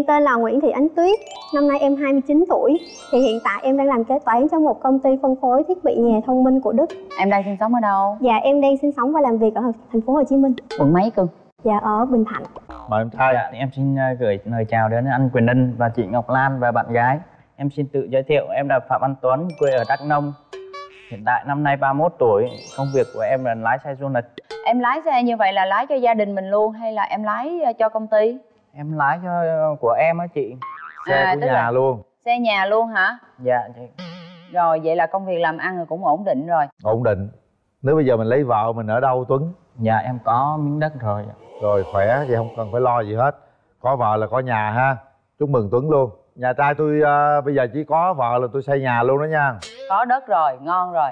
Em tên là Nguyễn Thị Ánh Tuyết, năm nay em 29 tuổi. Thì hiện tại em đang làm kế toán cho một công ty phân phối thiết bị nhà thông minh của Đức. Em đang sinh sống ở đâu? Dạ, em đang sinh sống và làm việc ở thành phố Hồ Chí Minh. Quận mấy cưng? Dạ, ở Bình Thạnh. Mời em trai ạ. Em xin gửi lời chào đến anh Quyền Linh và chị Ngọc Lan và bạn gái. Em xin tự giới thiệu, em là Phạm Anh Tuấn, quê ở Đắk Nông. Hiện tại năm nay 31 tuổi, công việc của em là lái xe du lịch. Em lái xe như vậy là lái cho gia đình mình luôn hay là em lái cho công ty? Em lái cho của em á chị. Xe của nhà luôn. Xe nhà luôn hả? Dạ chị. Rồi vậy là công việc làm ăn rồi cũng ổn định rồi. Ổn định. Nếu bây giờ mình lấy vợ mình ở đâu Tuấn? Dạ em có miếng đất rồi. Rồi khỏe vậy không cần phải lo gì hết. Có vợ là có nhà ha. Chúc mừng Tuấn luôn. Nhà trai tôi bây giờ chỉ có vợ là tôi xây nhà luôn đó nha. Có đất rồi, ngon rồi.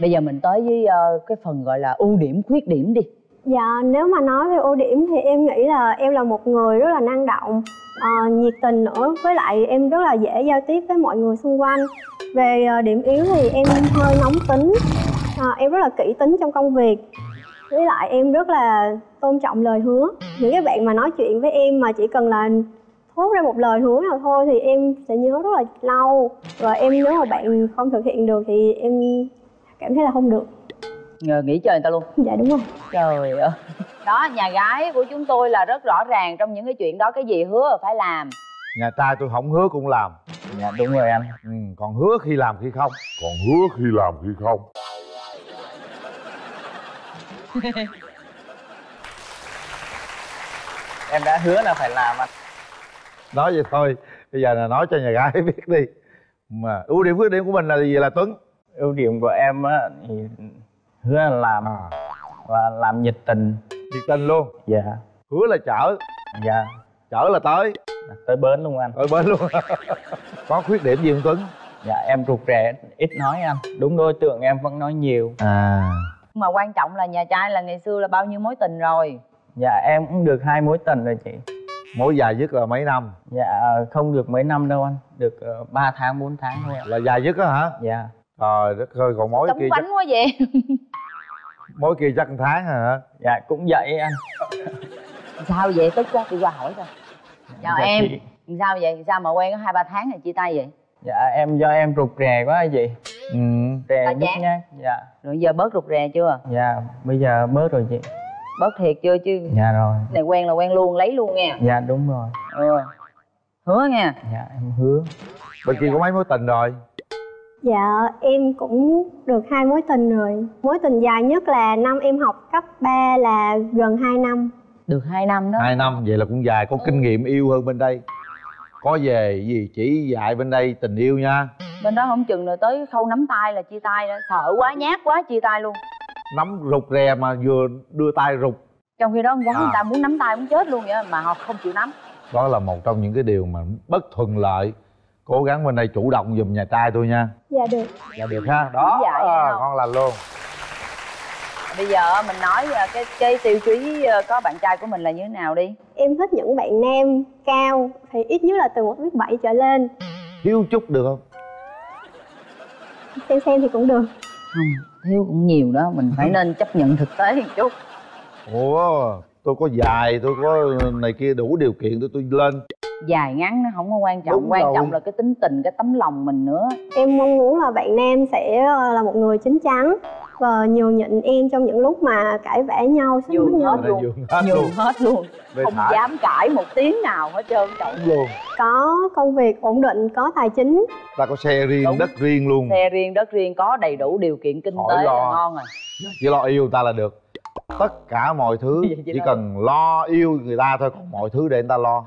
Bây giờ mình tới với cái phần gọi là ưu điểm khuyết điểm đi. Dạ, nếu mà nói về ưu điểm thì em nghĩ là em là một người rất là năng động, nhiệt tình nữa. Với lại em rất là dễ giao tiếp với mọi người xung quanh. Về điểm yếu thì em hơi nóng tính, em rất là kỹ tính trong công việc. Với lại em rất là tôn trọng lời hứa. Những cái bạn mà nói chuyện với em mà chỉ cần là thốt ra một lời hứa nào thôi thì em sẽ nhớ rất là lâu. Rồi em nếu mà bạn không thực hiện được thì em cảm thấy là không được. Ngờ nghỉ chơi người ta luôn. Dạ đúng rồi. Trời ơi. Đó, nhà gái của chúng tôi là rất rõ ràng trong những cái chuyện đó, cái gì hứa là phải làm. Nhà trai tôi không hứa cũng làm. Dạ đúng rồi anh. Còn hứa khi làm khi không. Em đã hứa là phải làm anh. Nói vậy thôi, bây giờ là nói cho nhà gái biết đi. Mà ưu điểm khuyết điểm của mình là gì là Tuấn? Ưu điểm của em á thì hứa là làm và làm nhiệt tình. Nhiệt tình luôn? Dạ. Hứa là chở? Dạ. Chở là tới? Tới bến luôn anh. Tới bến luôn. Có khuyết điểm gì không Tuấn? Dạ em rụt rè, ít nói anh. Đúng đối tượng em vẫn nói nhiều. Mà quan trọng là nhà trai là ngày xưa là bao nhiêu mối tình rồi? Dạ em cũng được 2 mối tình rồi chị. Mối dài nhất là mấy năm? Dạ không được mấy năm đâu anh. Được 3 tháng 4 tháng thôi. Là dài nhất đó hả? Dạ. Trời đất ơi, còn mối kia chắc... quá vậy. Mối kia chắc 1 tháng hả? Dạ, cũng vậy anh. Sao vậy? Tức quá, đi qua hỏi coi. Chào em chị. Sao vậy? Sao mà quen có 2-3 tháng rồi chia tay vậy? Dạ, em do em rụt rè quá hay gì? Rè nhút nhát. Dạ. Rồi giờ bớt rụt rè chưa? Dạ, bây giờ bớt rồi chị. Bớt thiệt chưa chứ? Dạ rồi. Này quen là quen luôn, lấy luôn nghe. Dạ, đúng rồi. Hứa nghe. Dạ, em hứa. Bên kia có mấy mối tình rồi? Dạ, em cũng được 2 mối tình rồi. Mối tình dài nhất là năm em học cấp 3 là gần 2 năm. Được 2 năm đó. 2 năm, vậy là cũng dài, có kinh nghiệm yêu hơn bên đây. Có về gì chỉ dạy bên đây tình yêu nha. Bên đó không chừng rồi tới khâu nắm tay là chia tay đó. Sợ quá, nhát quá, chia tay luôn. Nắm rụt rè mà vừa đưa tay rụt. Trong khi đó con gái người ta muốn nắm tay muốn chết luôn vậy mà họ không chịu nắm. Đó là một trong những cái điều mà bất thuận lợi. Cố gắng bên đây chủ động giùm nhà trai tôi nha. Dạ được. Dạ được ha. Đó, ngon lành luôn. Bây giờ mình nói cái tiêu chí có bạn trai của mình là như thế nào đi. Em thích những bạn nam cao thì ít nhất là từ 1m7 trở lên. Thiếu chút được không? Xem thì cũng được. Không, thiếu cũng nhiều đó. Mình phải nên chấp nhận thực tế một chút. Ủa, tôi có dài, tôi có này kia đủ điều kiện tôi lên. Dài ngắn nó không có quan trọng. Đúng, quan trọng là cái tính tình, cái tấm lòng mình nữa. Em mong muốn là bạn nam sẽ là một người chín chắn và nhường nhịn em trong những lúc mà cãi vã nhau. Nhường hết luôn. Không dám cãi một tiếng nào hết trơn. Luôn. Có công việc ổn định, có tài chính. Ta có xe riêng, đất riêng luôn. Xe riêng, đất riêng, có đầy đủ điều kiện kinh tế là ngon rồi. Chỉ lo yêu ta là được. Tất cả mọi thứ chỉ cần lo yêu người ta thôi. Còn mọi thứ để người ta lo.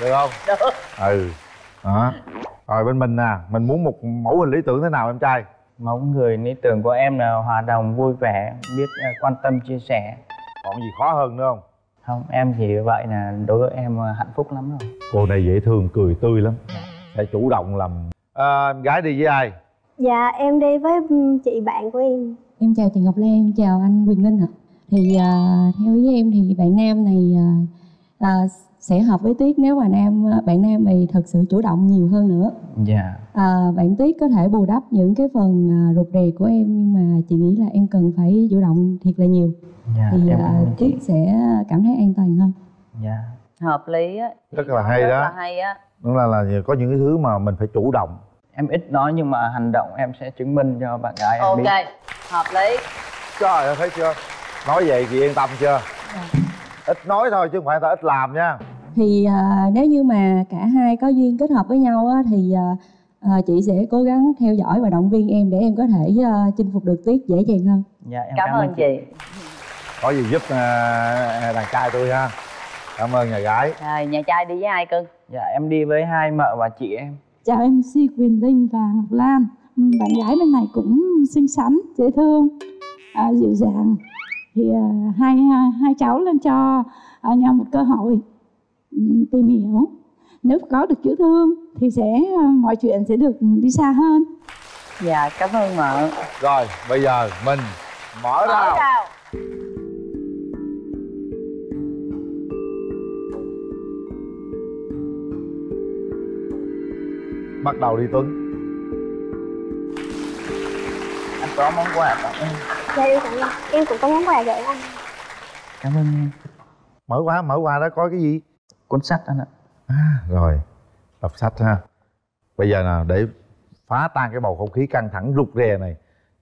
Được không? Được. Đó. Rồi bên mình nè, mình muốn một mẫu hình lý tưởng thế nào em trai? Mẫu người lý tưởng của em là hòa đồng, vui vẻ, biết quan tâm, chia sẻ. Còn gì khó hơn nữa không? Không, em chỉ vậy là đối với em hạnh phúc lắm rồi. Cô này dễ thương, cười tươi lắm. Sẽ chủ động làm. Em gái đi với ai? Dạ, em đi với chị bạn của em. Em chào chị Ngọc Lan, em chào anh Quyền Linh ạ. Thì theo ý em thì bạn nam này sẽ hợp với Tuyết nếu mà bạn nam thì thật sự chủ động nhiều hơn nữa. Dạ. Bạn Tuyết có thể bù đắp những cái phần rụt rè của em, nhưng mà chị nghĩ là em cần phải chủ động thiệt là nhiều. Dạ, thì Tuyết sẽ cảm thấy an toàn hơn. Dạ. hợp lý á, rất là hay, rất đó là hay á. Đúng là có những cái thứ mà mình phải chủ động. Em ít nói nhưng mà hành động em sẽ chứng minh cho bạn gái em biết. Ok, hợp lý. Trời ơi, thấy chưa, nói vậy chị yên tâm chưa. Ít nói thôi chứ không phải ta ít làm nha. Thì nếu như mà cả hai có duyên kết hợp với nhau á, thì chị sẽ cố gắng theo dõi và động viên em để em có thể chinh phục được Tuyết dễ dàng hơn. Dạ, em cảm ơn chị. Có gì giúp đàn trai tôi ha. Cảm ơn nhà gái. Rồi, nhà trai đi với ai cưng? Dạ, em đi với hai mợ và chị em. Chào MC Quyền Linh và Ngọc Lan. Bạn gái bên này cũng xinh xắn, dễ thương, dịu dàng. Thì hai cháu lên cho nhau một cơ hội tìm hiểu. Nếu có được chữ thương thì sẽ mọi chuyện sẽ được đi xa hơn. Dạ, cảm ơn mợ. Rồi, bây giờ mình mở rào. Bắt đầu đi Tuấn. Anh có món quà tặng em. Dạ em cũng có món quà gửi anh. Cảm ơn em. Mở quà đó coi cái gì? Cuốn sách anh ạ. À, rồi, đọc sách ha. Bây giờ nào để phá tan cái bầu không khí căng thẳng rụt rè này,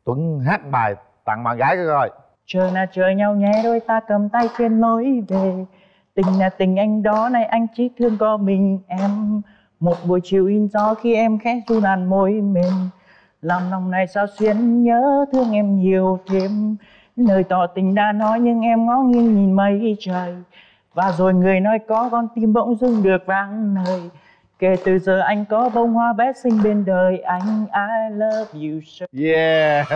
Tuấn hát bài tặng bạn gái coi. Chơi na chơi nhau nhé, đôi ta cầm tay trên lối về. Tình là tình anh đó này, anh chỉ thương có mình em. Một buổi chiều in gió khi em khẽ ru làn môi mềm, làm lòng này sao xuyến nhớ thương em nhiều thêm. Lời tỏ tình đã nói nhưng em ngó nghiêng nhìn mây trời, và rồi người nói có con tim bỗng dưng được vang lời. Kể từ giờ anh có bông hoa bé xinh bên đời anh. I love you so. Yeah.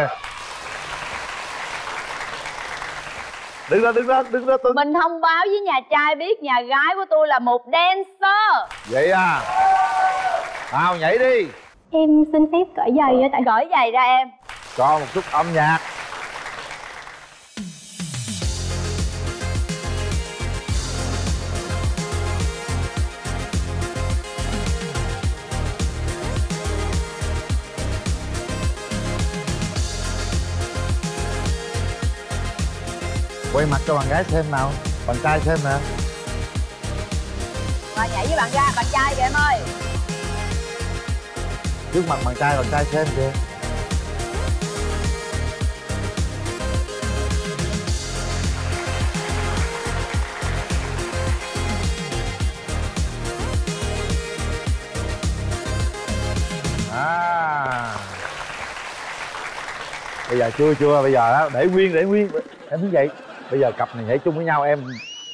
Đứng ra Tuấn. Mình thông báo với nhà trai biết nhà gái của tôi là một dancer. Vậy à? Tao nhảy đi. Em xin phép cởi giày ra. Tại cởi giày ra em. Cho một chút âm nhạc. Quay mặt cho bạn gái xem nào, bạn trai xem nè. Mà nhảy với bạn trai kìa em ơi. Trước mặt bạn trai xem kìa. À. Bây giờ bây giờ đó, để nguyên. Em thấy vậy. Bây giờ cặp này nhảy chung với nhau,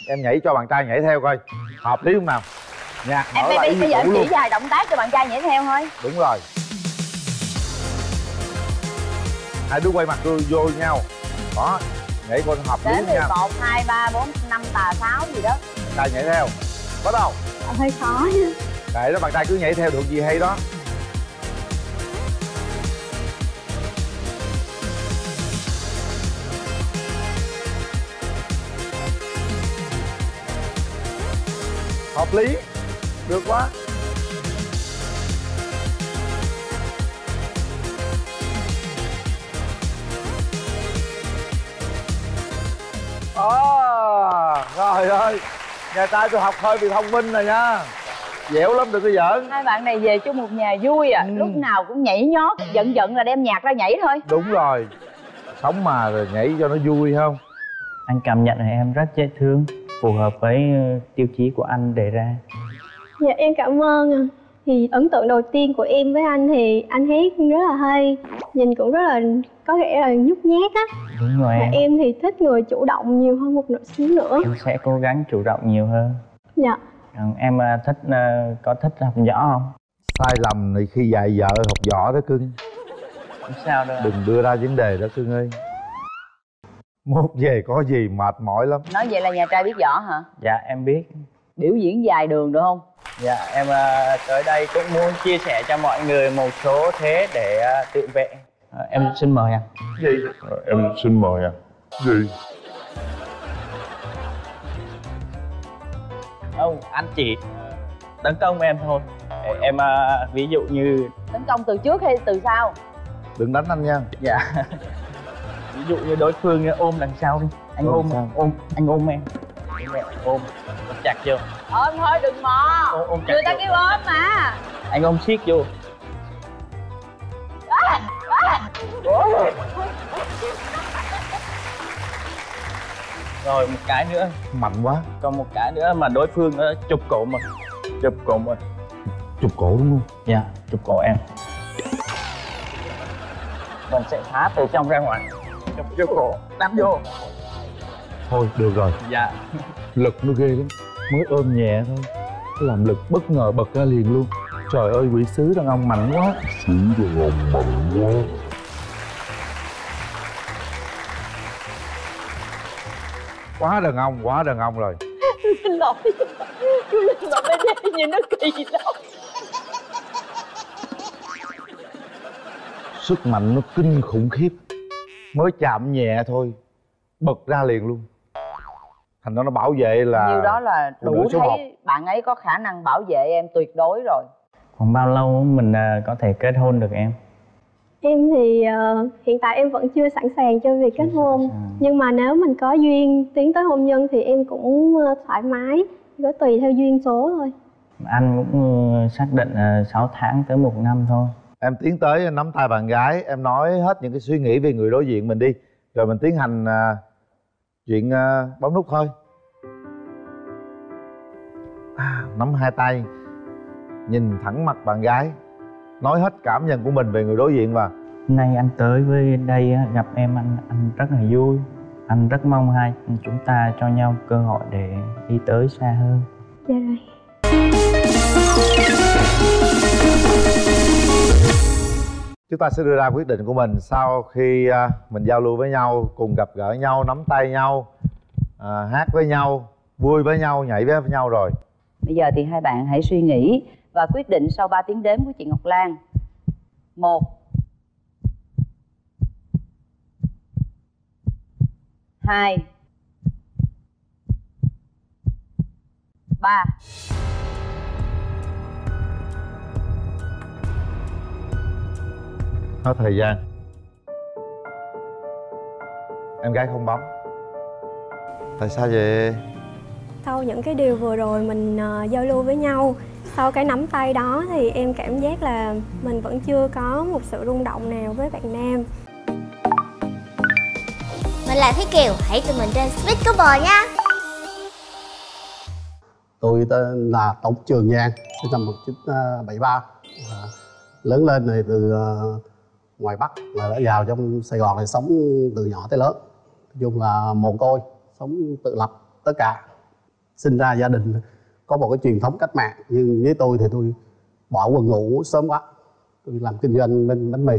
em nhảy cho bạn trai nhảy theo coi hợp lý không nào. Nhạc em mở lại, bây giờ em chỉ vài động tác cho bạn trai nhảy theo thôi. Đúng rồi, hai đứa quay mặt vô nhau đó, nhảy con hợp lý nha. 1, 2, 3, 4, 5, 6 gì đó. Bạn trai nhảy theo, bắt đầu. Hơi khó nha. Đấy đó, bạn trai cứ nhảy theo được gì hay đó. Hợp lý, được quá. Trời ơi, nhà trai tôi học hơi bị thông minh rồi nha. Dẻo lắm, đừng có giỡn. Hai bạn này về chung một nhà vui à. Lúc nào cũng nhảy nhót, giận là đem nhạc ra nhảy thôi. Đúng rồi, sống mà rồi nhảy cho nó vui không. Anh cảm nhận là em rất dễ thương, phù hợp với tiêu chí của anh đề ra. Dạ em cảm ơn. Thì ấn tượng đầu tiên của em với anh thì anh thấy rất là hay, nhìn cũng rất là có vẻ là nhút nhát á. Đúng rồi. Và em thì thích người chủ động nhiều hơn một xíu nữa. Em sẽ cố gắng chủ động nhiều hơn. Dạ. Em có thích học võ không? Sai lầm này khi dạy vợ học võ đó cưng. Không sao đâu. Đừng đưa ra vấn đề đó cưng ơi. Mốt về có gì mệt mỏi lắm. Nói vậy là nhà trai biết võ hả? Dạ em biết. Biểu diễn dài đường được không? Dạ em tới đây cũng muốn chia sẻ cho mọi người một số thế để tự vệ. Em xin mời anh. Gì? Em xin mời anh. Gì? Không, anh chỉ tấn công em thôi. Em ví dụ như tấn công từ trước hay từ sau? Đừng đánh anh nha. Dạ. Ví dụ như đối phương ôm đằng sau đi, anh ôm em, ôm chặt chưa? Ôm thôi đừng mò. Người ta kêu ôm mà. Anh ôm siết vô. Rồi một cái nữa. Mạnh quá. Còn một cái nữa mà đối phương nó chụp cổ mình. Chụp cổ mình. Chụp cổ đúng không? Dạ, chụp cổ em. Mình sẽ phá từ trong ra ngoài. Chụp vô cổ, đâm vô. Thôi được rồi. Dạ. Lực nó ghê lắm. Mới ôm nhẹ thôi, làm lực bất ngờ bật ra liền luôn. Trời ơi quỷ sứ đàn ông mạnh quá. Sứ đàn ông mạnh quá. Quá đàn ông rồi. Xin lỗi. Chú Linh mà bên đây nhìn nó kỳ lắm. Sức mạnh nó kinh khủng khiếp. Mới chạm nhẹ thôi, bật ra liền luôn. Thành ra nó bảo vệ là... Nhiều đó là đủ thấy học. Bạn ấy có khả năng bảo vệ em tuyệt đối rồi. Còn bao lâu mình có thể kết hôn được em? Em thì hiện tại em vẫn chưa sẵn sàng cho việc kết hôn. Nhưng mà nếu mình có duyên tiến tới hôn nhân thì em cũng thoải mái. Cứ tùy theo duyên số thôi. Anh cũng xác định 6 tháng tới 1 năm thôi. Em tiến tới nắm tay bạn gái. Em nói hết những cái suy nghĩ về người đối diện mình đi. Rồi mình tiến hành... chuyện bấm nút thôi. Nắm hai tay, nhìn thẳng mặt bạn gái, nói hết cảm nhận của mình về người đối diện. Và hôm nay anh tới với đây gặp em, anh rất là vui. Anh rất mong hai chúng ta cho nhau cơ hội để đi tới xa hơn. Dạ rồi. Chúng ta sẽ đưa ra quyết định của mình sau khi mình giao lưu với nhau, cùng gặp gỡ nhau, nắm tay nhau, hát với nhau, vui với nhau, nhảy với nhau rồi. Bây giờ thì hai bạn hãy suy nghĩ và quyết định sau 3 tiếng đếm của chị Ngọc Lan. 1 2 3. Hết thời gian. Em gái không bấm. Tại sao vậy? Sau những cái điều vừa rồi mình giao lưu với nhau, sau cái nắm tay đó thì em cảm giác là mình vẫn chưa có một sự rung động nào với bạn nam. Mình là Thế Kiều, hãy tụi mình trên Switch của bờ nha. Tôi tên là Tổng Trường Giang, sinh năm 1973. Lớn lên thì từ ngoài Bắc là đã vào trong Sài Gòn, thì sống từ nhỏ tới lớn. Nói chung là mồ côi, sống tự lập tất cả. Sinh ra gia đình có một cái truyền thống cách mạng, nhưng với tôi thì tôi bỏ quần ngủ sớm quá. Tôi làm kinh doanh bên bánh mì.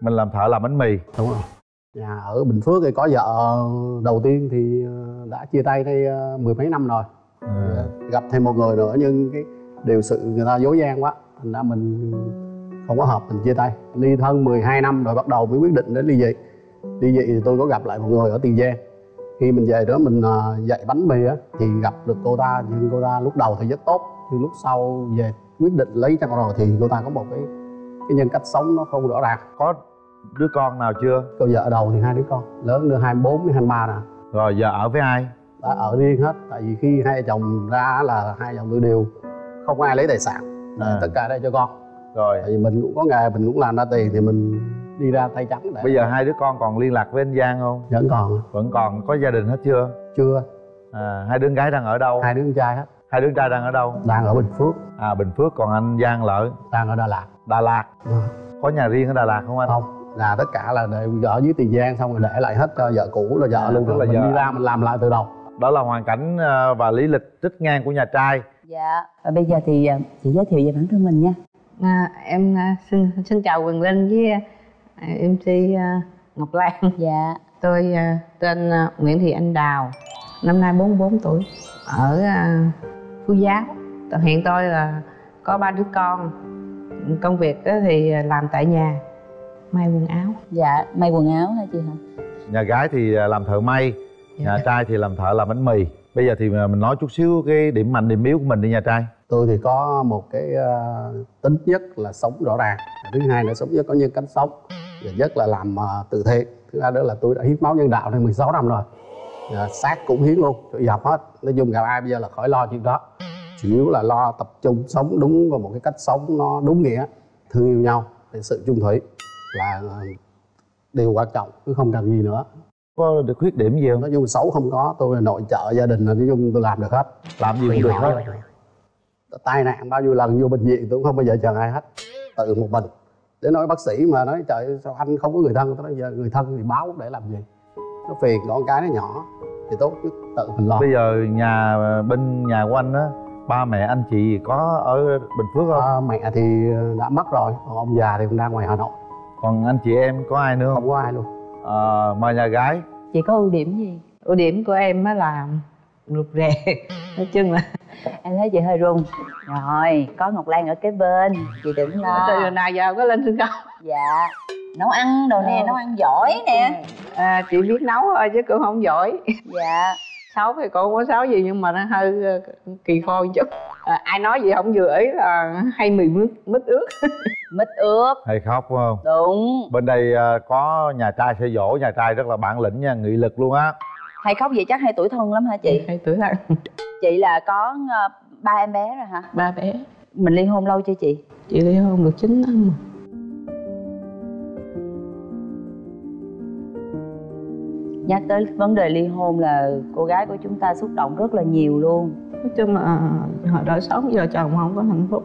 Mình làm thợ làm bánh mì. Đúng rồi. Nhà ở Bình Phước thì có vợ đầu tiên thì đã chia tay đây mười mấy năm rồi. Gặp thêm một người nữa, nhưng cái điều sự người ta dối gian quá, thành ra mình không có hợp, mình chia tay. Ly thân 12 năm rồi bắt đầu mới quyết định đến ly dị. Ly dị thì tôi có gặp lại một người ở Tiền Giang. Khi mình về đó mình dạy bánh mì á, thì gặp được cô ta. Nhưng cô ta lúc đầu thì rất tốt, nhưng lúc sau về quyết định lấy chồng rồi thì cô ta có một cái nhân cách sống nó không rõ ràng. Có đứa con nào chưa? Cô vợ đầu thì 2 đứa con, lớn nữa 24 với 23 nè. Rồi giờ ở với ai? Đã ở riêng hết, tại vì khi hai chồng ra là hai chồng tôi đều không ai lấy tài sản, tất cả đây cho con. Rồi thì mình cũng có nghề, mình cũng làm ra tiền thì mình đi ra tay trắng. Bây giờ hai đứa con còn liên lạc với anh Giang không? Vẫn còn. Vẫn còn. Có gia đình hết chưa? Chưa. Hai đứa gái đang ở đâu? Hai đứa con trai hết. Hai đứa trai đang ở đâu? Đang ở Bình Phước. À, Bình Phước. Còn anh Giang lỡ? Đang ở Đà Lạt. Đà Lạt. Có nhà riêng ở Đà Lạt không anh? Không, là tất cả là ở dưới Tiền Giang, xong rồi để lại hết cho vợ cũ là vợ luôn. Tức là mình đi ra mình làm lại từ đầu. Đó là hoàn cảnh và lý lịch trích ngang của nhà trai. Dạ. Và bây giờ thì chị giới thiệu về bản thân mình nha. Em xin chào Quyền Linh với MC Ngọc Lan. Dạ. Tôi tên Nguyễn Thị Anh Đào, năm nay 44 tuổi, ở Phú Giáo. Hiện tôi là có 3 đứa con. Công việc thì làm tại nhà, may quần áo. Dạ, may quần áo hả chị hả? Nhà gái thì làm thợ may, dạ. Nhà trai thì làm thợ làm bánh mì. Bây giờ thì mình nói chút xíu cái điểm mạnh, điểm yếu của mình đi nhà trai. Tôi thì có một cái tính nhất là sống rõ ràng. Thứ hai là sống rất có nhân cách sống. Và nhất là làm từ thiện. Thứ hai nữa là tôi đã hiến máu nhân đạo này 16 năm rồi. Xác cũng hiến luôn, tôi dọc hết. Nói chung gặp ai bây giờ là khỏi lo chuyện đó. chủ yếu là lo tập trung sống đúng vào một cái cách sống nó đúng nghĩa, thương yêu nhau, cái sự chung thủy là điều quan trọng, chứ không cần gì nữa. Có được khuyết điểm gì không? Nói chung xấu không có, tôi là nội trợ gia đình, là nói chung tôi làm được hết, làm gì cũng được hết. Tai nạn bao nhiêu lần vô bệnh viện tôi cũng không bao giờ chờ ai hết, tự một mình. Để nói bác sĩ mà nói trời sao anh không có người thân, tôi nói giờ người thân thì báo để làm gì, nó phiền, con cái nó nhỏ thì tốt chứ tự mình lo. Bây giờ nhà bên nhà của anh á, ba mẹ anh chị có ở Bình Phước không? À, mẹ thì đã mất rồi, còn ông già thì cũng đang ngoài Hà Nội. Còn anh chị em có ai nữa không? Không có ai luôn. À, mà nhà gái chị có ưu điểm gì? Ưu điểm của em á là rụt rè, nói chung là em thấy chị hơi run. Rồi có Ngọc Lan ở kế bên, chị đừng lo. Từ nào giờ có lên sân khấu? Dạ, nấu ăn đồ nè, nấu ăn giỏi nè. À, chị biết nấu thôi chứ cũng không giỏi. Dạ, sáu thì cũng có sáu gì nhưng mà nó hơi kỳ khô chút. À, ai nói gì không vừa ý là hay mì mít ướt. Mít ướt hay khóc đúng không? Đúng. Bên đây có nhà trai sẽ dỗ, nhà trai rất là bản lĩnh nha, nghị lực luôn á. Hay khóc vậy chắc hay tủi thân lắm hả chị? Hay tủi thân. Chị là có ba em bé rồi hả? Ba bé. Mình ly hôn lâu chưa chị? Chị ly hôn được 9 năm. Nhắc tới vấn đề ly hôn là cô gái của chúng ta xúc động rất là nhiều luôn. Nói chung là họ đã sống vợ chồng không có hạnh phúc.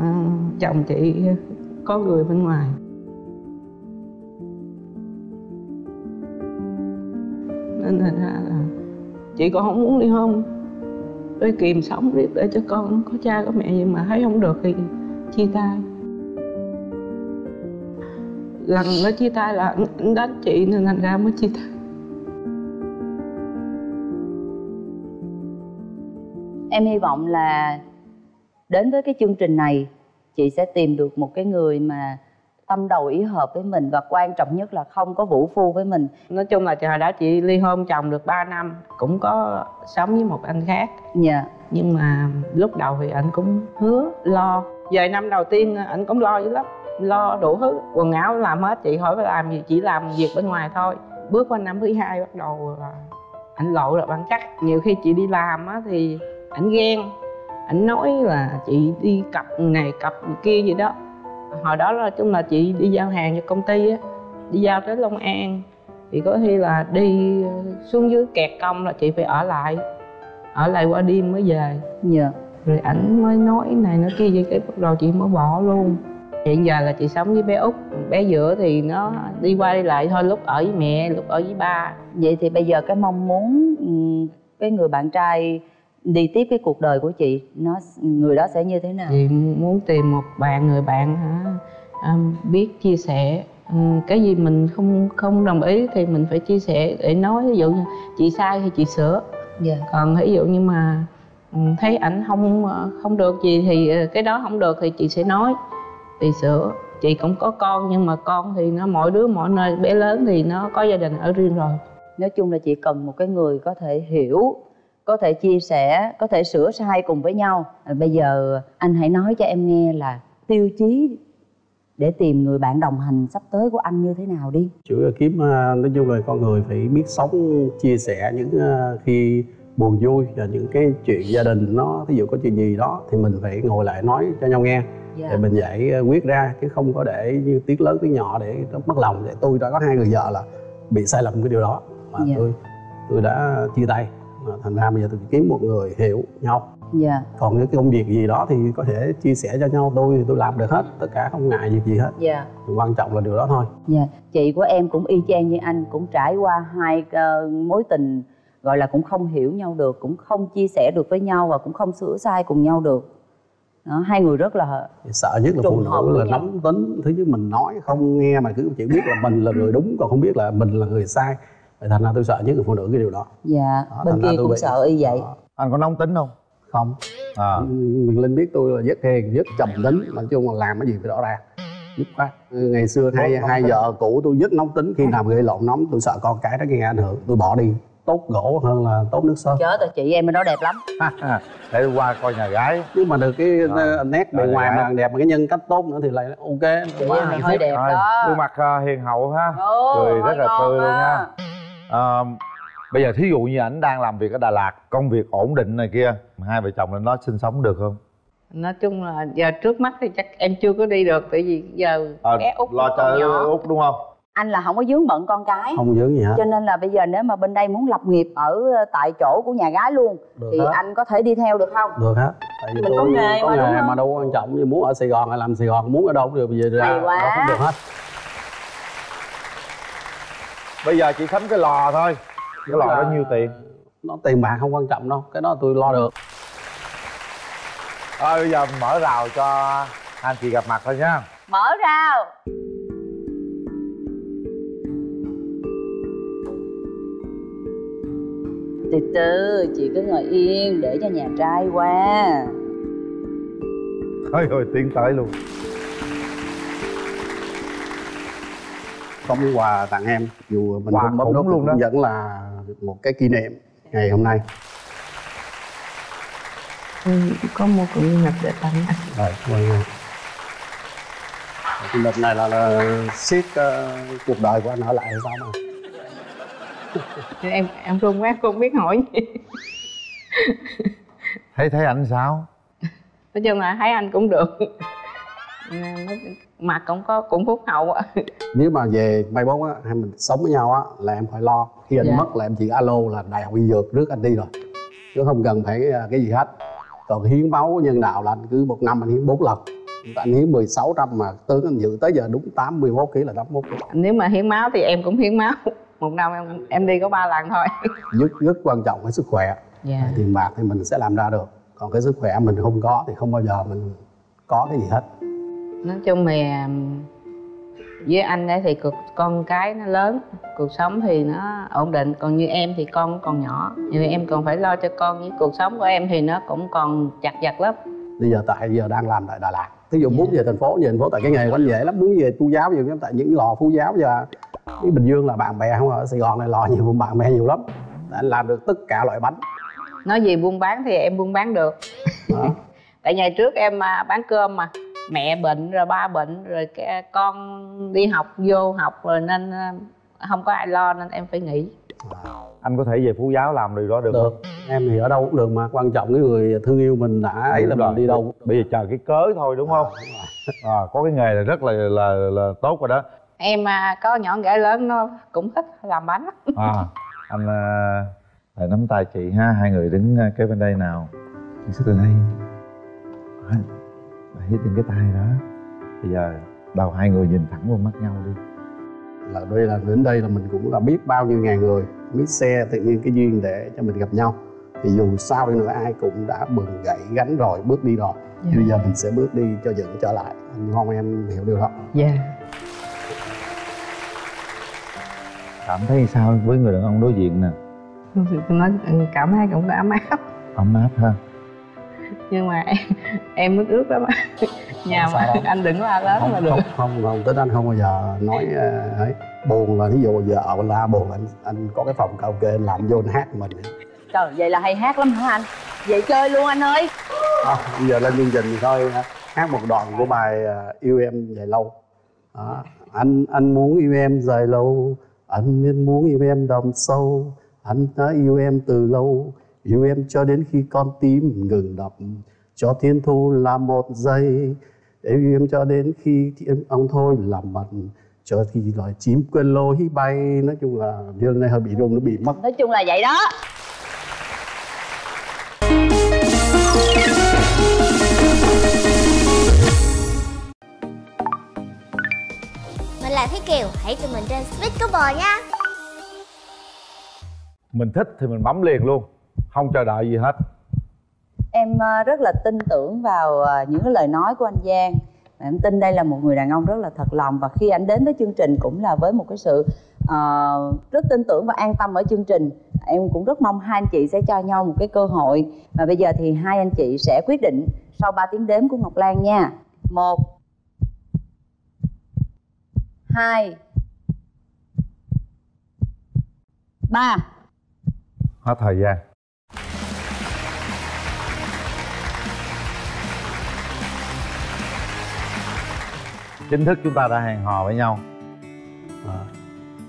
À, chồng chị có người bên ngoài. Nên là chị còn không muốn ly hôn, để kìm sống riết để cho con có cha có mẹ, nhưng mà thấy không được thì chia tay. Lần nó chia tay là anh đánh chị nên thành ra mới chia tay. Em hy vọng là đến với cái chương trình này, chị sẽ tìm được một cái người mà tâm đầu ý hợp với mình, và quan trọng nhất là không có vũ phu với mình. Nói chung là trời đã chị ly hôn chồng được 3 năm, cũng có sống với một anh khác. Dạ. Yeah. Nhưng mà lúc đầu thì anh cũng hứa lo. Vài năm đầu tiên anh cũng lo dữ lắm, lo đủ thứ, quần áo làm hết, chị hỏi phải làm gì, chỉ làm việc bên ngoài thôi. Bước qua năm thứ hai bắt đầu anh lộ là bản chất. Nhiều khi chị đi làm á thì anh ghen, anh nói là chị đi cặp này cặp kia gì đó. Hồi đó là chung là chị đi giao hàng cho công ty á, đi giao tới Long An thì có khi là đi xuống dưới kẹt công là chị phải ở lại qua đêm mới về. Dạ. Rồi ảnh mới nói này nó kia vậy, cái bắt đầu chị mới bỏ luôn. Hiện giờ là chị sống với bé Út, bé giữa thì nó đi qua đi lại thôi, lúc ở với mẹ, lúc ở với ba. Vậy thì bây giờ cái mong muốn cái người bạn trai đi tiếp cái cuộc đời của chị, nó người đó sẽ như thế nào? Chị muốn tìm một người bạn hả, biết chia sẻ, cái gì mình không đồng ý thì mình phải chia sẻ để nói, ví dụ như chị sai thì chị sửa. Dạ. Còn ví dụ như mà thấy ảnh không được gì thì cái đó không được thì chị sẽ nói, thì sửa. Chị cũng có con nhưng mà con thì nó mỗi đứa mỗi nơi, bé lớn thì nó có gia đình ở riêng rồi. Nói chung là chị cần một cái người có thể hiểu, có thể chia sẻ, có thể sửa sai cùng với nhau. Bây giờ anh hãy nói cho em nghe là tiêu chí để tìm người bạn đồng hành sắp tới của anh như thế nào đi. Chủ yếu kiếm nói chung là con người phải biết sống, chia sẻ những khi buồn vui và những cái chuyện gia đình nó, ví dụ có chuyện gì đó thì mình phải ngồi lại nói cho nhau nghe. Dạ. Để mình giải quyết ra chứ không có để như tiếng lớn tiếng nhỏ để nó mất lòng. Để tôi đã có hai người vợ là bị sai lầm cái điều đó mà. Dạ. tôi đã chia tay. Thành ra bây giờ tôi kiếm một người hiểu nhau. Dạ. Còn cái công việc gì đó thì có thể chia sẻ cho nhau, tôi thì tôi làm được hết, tất cả không ngại việc gì hết. Dạ. Quan trọng là điều đó thôi. Dạ. Chị của em cũng y chang như anh, cũng trải qua hai mối tình gọi là cũng không hiểu nhau được, cũng không chia sẻ được với nhau và cũng không sửa sai cùng nhau được. Đó, hai người rất là sợ nhất là phụ nữ là nóng tính, thứ nhất mình nói không nghe mà cứ chỉ biết là mình là người đúng còn không biết là mình là người sai. Thành ra tôi sợ nhất là phụ nữ cái điều đó. Dạ. Đó, bên kia cũng sợ y vậy. Anh có nóng tính không? Không. À. Quyền Linh biết tôi là rất hiền, rất trầm tính, nói chung là làm cái gì phải rõ ràng, dứt khoát. Ngày xưa hai vợ cũ tôi rất nóng tính, khi nào gây lộn nóng tôi sợ con cái nó nghe ảnh hưởng, tôi bỏ đi. Tốt gỗ hơn là tốt nước sơn. Chớ, chị em bên đó đẹp lắm. Để qua coi nhà gái. Nhưng mà được cái nét bề ngoài mà đẹp, mà cái nhân cách tốt nữa thì lại ok. Chị em hơi đẹp đó. Gương mặt hiền hậu ha. Cười rất là tươi luôn ha. Bây giờ thí dụ như ảnh đang làm việc ở Đà Lạt, công việc ổn định này kia, hai vợ chồng lên đó sinh sống được không? Nói chung là giờ trước mắt thì chắc em chưa có đi được, tại vì giờ bé Út lo cho Út đúng không? Anh là không có vướng bận con cái, không vướng gì hết, cho nên là bây giờ nếu mà bên đây muốn lập nghiệp ở tại chỗ của nhà gái luôn được thì hết. Anh có thể đi theo được không? Được hết, tại vì mình có nghề mà đâu quan trọng, như muốn ở Sài Gòn hay làm Sài Gòn, muốn ở đâu cũng được, bây giờ ra đâu cũng được hết. Bây giờ chỉ sắm cái lò thôi. Cái lò đó nhiêu tiền? Nó tiền bạc không quan trọng đâu, cái đó tôi lo được. Thôi bây giờ mở rào cho anh chị gặp mặt thôi nha. Mở rào. Từ từ, chị cứ ngồi yên để cho nhà trai qua. Thôi rồi tiến tới luôn. Có món quà tặng em, dù mình không bấm nút luôn đó, vẫn là một cái kỷ niệm ngày hôm nay. Có mua cũng nhập để tặng anh. Rồi, mời anh. Lịch này là siết cuộc đời của anh ở lại hay sao mà? Em run quá, cô không biết hỏi gì. Thấy anh sao? Nói chung là thấy anh cũng được. Mặt cũng phúc hậu ạ. Nếu mà về mai mốt á, hai mình sống với nhau á là em phải lo. Khi anh mất là em chỉ alo là đại học y dược rước anh đi rồi, chứ không cần phải cái gì hết. Còn hiến máu nhân đạo là anh cứ một năm anh hiến 4 lần. Anh hiến 16 trăm mà tướng anh dự tới giờ đúng 81 kg là 81 kg. Nếu mà hiến máu thì em cũng hiến máu. Một năm em đi có 3 lần thôi. Rất quan trọng cái sức khỏe. Tiền bạc thì mình sẽ làm ra được, còn cái sức khỏe mình không có thì không bao giờ mình có cái gì hết. Nói chung thì với anh ấy thì con cái nó lớn, cuộc sống thì nó ổn định. Còn như em thì con còn nhỏ, vì em còn phải lo cho con, với cuộc sống của em thì nó cũng còn chặt vật lắm. Bây giờ tại giờ đang làm tại Đà Lạt, ví dụ muốn về thành phố tại cái nghề của anh dễ lắm, muốn về Phú Giáo, giờ tại những lò Phú Giáo và cái Bình Dương là bạn bè không, ở Sài Gòn này lò nhiều bạn bè nhiều lắm. Anh làm được tất cả loại bánh. Nói gì buôn bán thì em buôn bán được. Tại ngày trước em bán cơm mà mẹ bệnh rồi ba bệnh rồi con đi học vô học rồi nên không có ai lo nên em phải nghỉ. Anh có thể về Phú Giáo làm điều đó được không? Em thì ở đâu cũng được mà, quan trọng cái người thương yêu mình đã ấy là mình đi đâu. Bây giờ chờ cái cớ thôi đúng không? Có cái nghề là rất là tốt rồi đó. Em có nhỏ gái lớn nó cũng thích làm bánh. Anh nắm tay chị ha, hai người đứng cái bên đây nào. Chị sẽ từ đây hít trên cái tay đó. Bây giờ đầu hai người nhìn thẳng vào mắt nhau đi. Là đây là đến đây là mình cũng đã biết bao nhiêu ngàn người, biết xe tự nhiên cái duyên để cho mình gặp nhau. Thì dù sao đi nữa ai cũng đã bừng gãy gánh rồi, bước đi rồi. Bây giờ mình sẽ bước đi cho dựng trở lại. Anh Ngon em hiểu điều đó. Cảm thấy sao với người đàn ông đối diện nè? Nói cảm thấy cũng ấm áp. Ấm áp ha. Nhưng mà em ướt ướt lắm. Nhà mà anh đừng có la lớn là được. Không, tính anh không bao giờ nói ấy. Buồn là thí dụ giờ ở la buồn anh có cái phòng karaoke anh làm vô anh hát mình. Trời, vậy là hay hát lắm hả anh? Vậy chơi luôn anh ơi. Bây giờ lên chương trình thì thôi hát một đoạn của bài Yêu Em Dài Lâu. Anh muốn yêu em dài lâu, anh muốn yêu em đậm sâu, anh đã yêu em từ lâu, yêu em cho đến khi con tim ngừng đập, cho thiên thu là 1 giây, yêu em cho đến khi ông thôi làm mặt, cho khi loài chim quên lối bay. Nói chung là hôm nay hơi bị rung, nó bị mất. Nói chung là vậy đó. Mình là Thế Kiều, hãy tụi mình trên Speakerboard nha. Mình thích thì mình bấm liền luôn, không chờ đợi gì hết. Em rất là tin tưởng vào những cái lời nói của anh Giang. Em tin đây là một người đàn ông rất là thật lòng, và khi anh đến với chương trình cũng là với một cái sự rất tin tưởng và an tâm ở chương trình. Em cũng rất mong hai anh chị sẽ cho nhau một cái cơ hội. Và bây giờ thì hai anh chị sẽ quyết định sau 3 tiếng đếm của Ngọc Lan nha. 1 2 3. Hết thời gian. Chính thức chúng ta đã hẹn hò với nhau.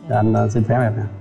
Anh xin phép em nè.